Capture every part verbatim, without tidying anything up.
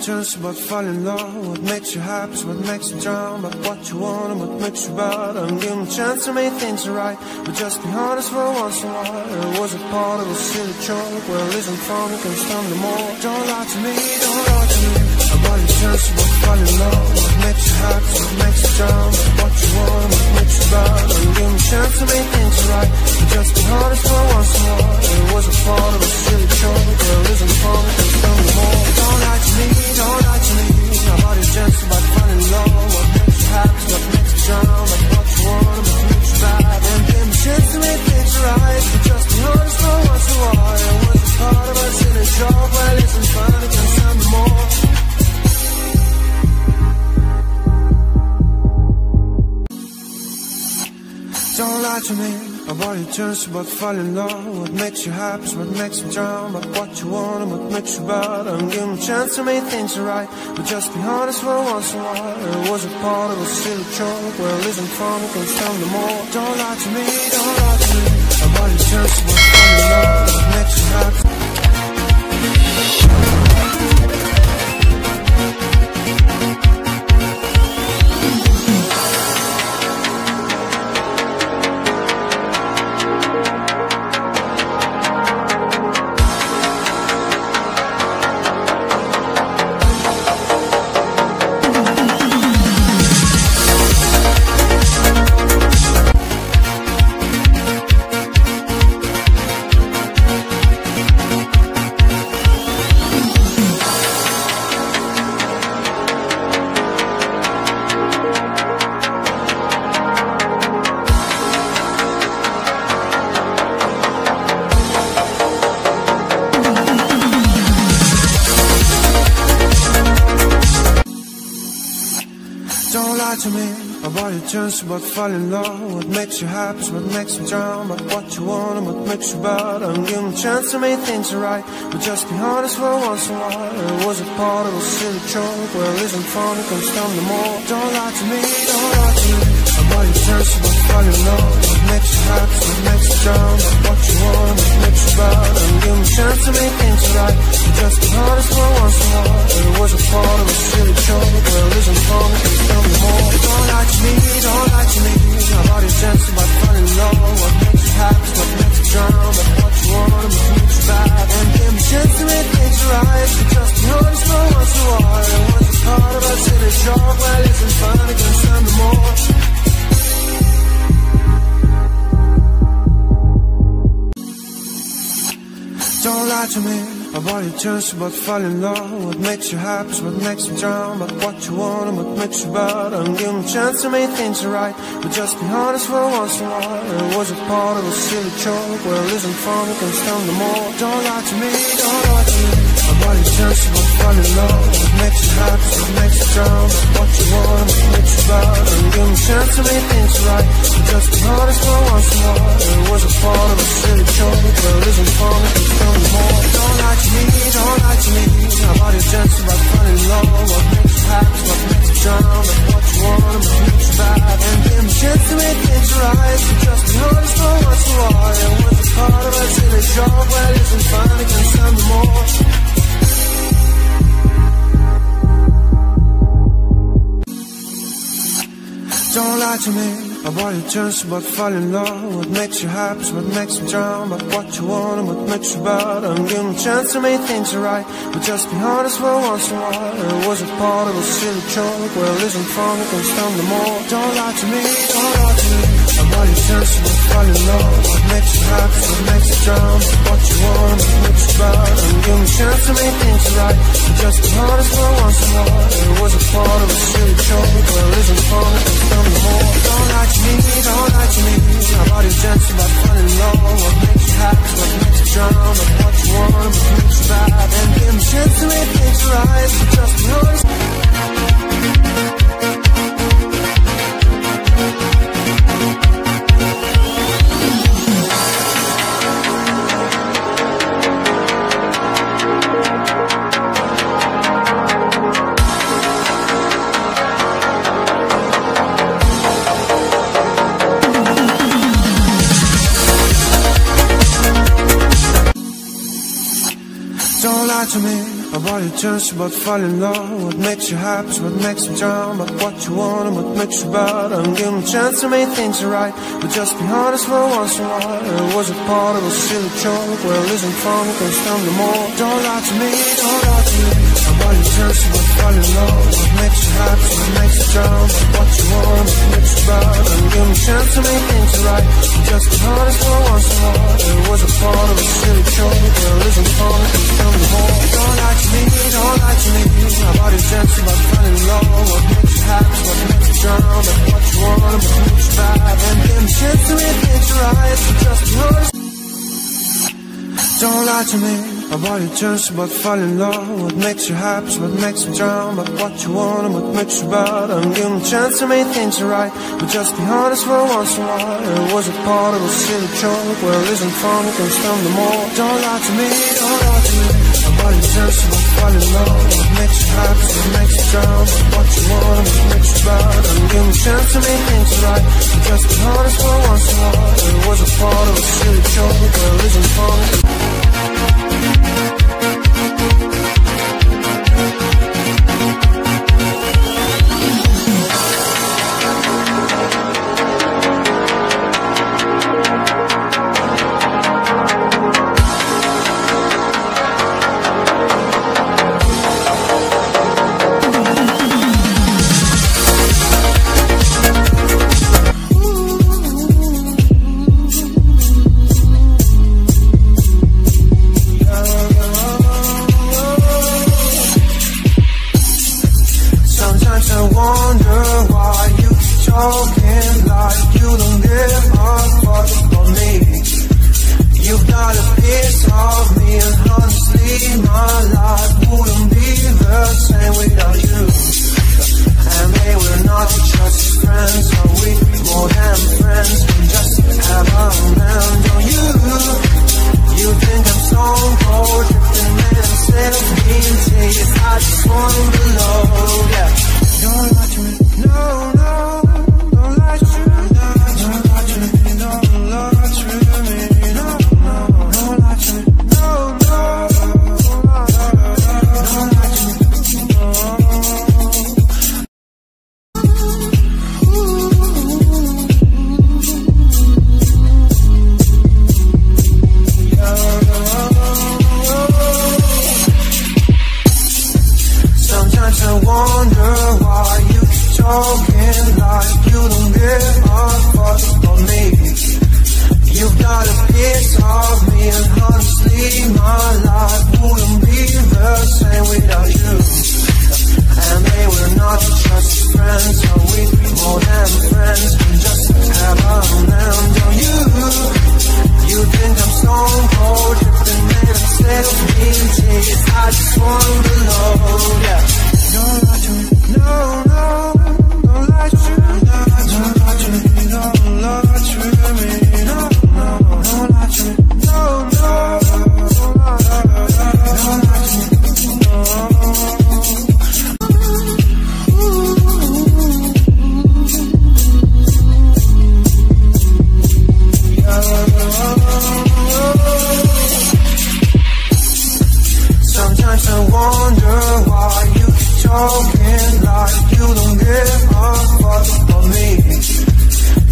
chance about falling in love. What makes you happy is what makes you drown. But what you want and what makes you bad. I'm giving a chance to make things right, but just be honest for once in a while. It was a part of a silly joke. Well, isn't fun, you can stand no more. Don't lie to me, don't lie to me. I'm giving a chance about falling in love. What makes you happy is what makes you drown. But what you want and what makes you bad. I'm giving a chance to make things right, but just be honest for once in a while. It was a part of a silly joke. Well, isn't fun, you can stand no more. Don't lie to me, don't lie to me. Nobody's just about finding love. What makes you happy, what makes you drown. Like what you want, what makes you bad. And give me a chance to make things right, but just be honest for once in a while. It was a part of us in a job. Well, isn't fun, it can stand no more. Don't lie to me about your chance about falling in love. What makes you happy is what makes you drown. But what you want and what makes you bad. I'm giving a chance to make things right, but just be honest for once in a while. It was a part of a silly joke. Well, isn't fun, it can stand no more. Don't lie to me, don't lie to me about your chance about falling in love. What makes you happy. Chance about falling in love. What makes you happy is what makes you drown. But what you want and what makes you bad. I'm giving a chance to make things right, but just be honest for once in a while. It was a part of a silly joke. Well, isn't fun, it can stand no more. Don't lie to me, don't lie to me. I bought a chance about falling in love. What makes you happy is what makes you drown. But what you want and what makes you bad. I'm giving a chance to make things right, but just be honest for once in a while. It was a part of a silly joke. Well, isn't fun, it can stand no more. Don't lie to me. Don't lie to me, nobody's just about falling in love. What makes you happy, what makes you drown. But what you want, what makes you bad. And give me a chance to make things right, but just be honest for once in a while. It was a part of us in a job. Well, isn't fun, it can stand no more. Don't lie to me. About your chance about falling in love. What makes you happy is what makes you drown. But what you want and what makes you bad. I'm giving a chance to make things right, but just be honest for once in a while. It was a part of a silly joke. Well, isn't fun, you can stand no more. Don't lie to me, don't lie to me. About your chance about falling in love. What makes you happy is what makes you drown. But what you want and what makes you bad. I'm giving a chance to make things right, but just be honest for once in a while. It was a part of a silly joke. Well, isn't fun, you can stand no more. Don't lie to me. Don't lie to me, don't lie to me. Nobody's just about falling in love. What makes you happy, what makes you drown. But what you want and what makes you bad. And give me a chance to make things right, so just be honest for once in a while. It was a part of us in a job. Well, isn't fun, it can stand no more. Don't lie to me. About your chance about falling in love. What makes you happy is what makes you drown. But what you want and what makes you bad. I'm giving a chance to make things right, but just be honest for once in a while. It was a part of a silly joke. Well, isn't fun, you can stand no more. Don't lie to me, don't lie to me. About your chance about falling in love. What makes you happy is what makes you drown. But what you want and what makes you bad. I'm giving a chance to make things right, but just be honest for once in a while. It was a part of a silly joke. Well, isn't fun, you can stand no more. Don't lie to me. Don't lie to me, don't lie to me. Nobody's just about falling in love. What makes you happy, what makes you drown. But what you want, what makes you bad. And give me a chance to make things right, but just be honest. To me About your chance, about falling in love. What makes you happy, what makes you down, about what you want and what makes you bad. And give me a chance to make things right, but just be honest for once in a while. It was a part of a silly joke, well, isn't fun, we can stand no more. Don't lie to me, don't lie to me. About your chance, about falling in love. What makes you happy, what makes you down, about what you want and what makes you bad. And give me a chance to make things right, but just be honest for once in a while. It was a part of a silly joke, well, isn't fun, we can stand no more. Don't lie to me, don't lie to me. About your chance, about falling in love. What makes you happy, what makes you down, about what you want and what makes you bad. And give me a chance to make things right, but just be honest. Don't lie to me. About your chance, about falling in love. What makes you happy, what makes you down, about what you want and what makes you bad. And give me a chance to make things right, but just be honest for once in a while. It was a part of a silly joke, well, isn't fun, we can stand no more. Don't lie to me, don't lie to me. About your chance, about falling in love. What makes you happy, what makes you down, about what you want and what makes you bad. And give me a chance to make things right, but just be honest for once in a while. It was a part of a silly joke, well, isn't fun.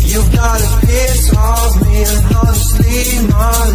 You've got a piece of me, and honestly, my